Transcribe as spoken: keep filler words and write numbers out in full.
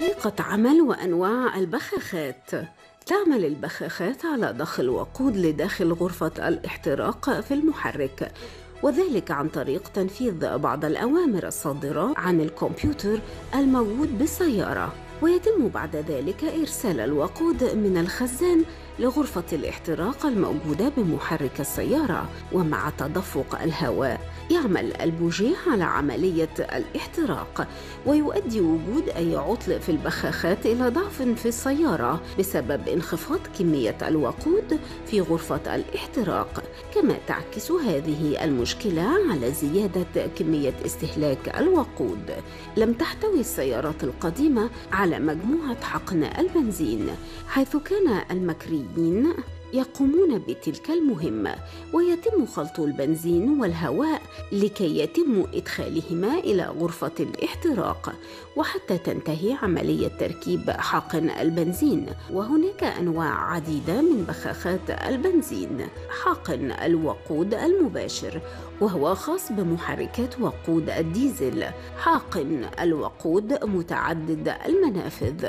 طريقة عمل وأنواع البخاخات. تعمل البخاخات على ضخ وقود لداخل غرفة الاحتراق في المحرك، وذلك عن طريق تنفيذ بعض الأوامر الصادرة عن الكمبيوتر الموجود بالسيارة، ويتم بعد ذلك إرسال الوقود من الخزان لغرفة الاحتراق الموجودة بمحرك السيارة. ومع تدفق الهواء يعمل البوجيه على عملية الاحتراق، ويؤدي وجود أي عطل في البخاخات إلى ضعف في السيارة بسبب انخفاض كمية الوقود في غرفة الاحتراق. كما تعكس هذه المشكلة على زيادة كمية استهلاك الوقود. لم تحتوي السيارات القديمة على مجموعة حقن البنزين، حيث كان المكري يقومون بتلك المهمة، ويتم خلط البنزين والهواء لكي يتم إدخالهما إلى غرفة الاحتراق وحتى تنتهي عملية تركيب حقن البنزين. وهناك أنواع عديدة من بخاخات البنزين. حقن الوقود المباشر، وهو خاص بمحركات وقود الديزل. حقن الوقود متعدد المنافذ.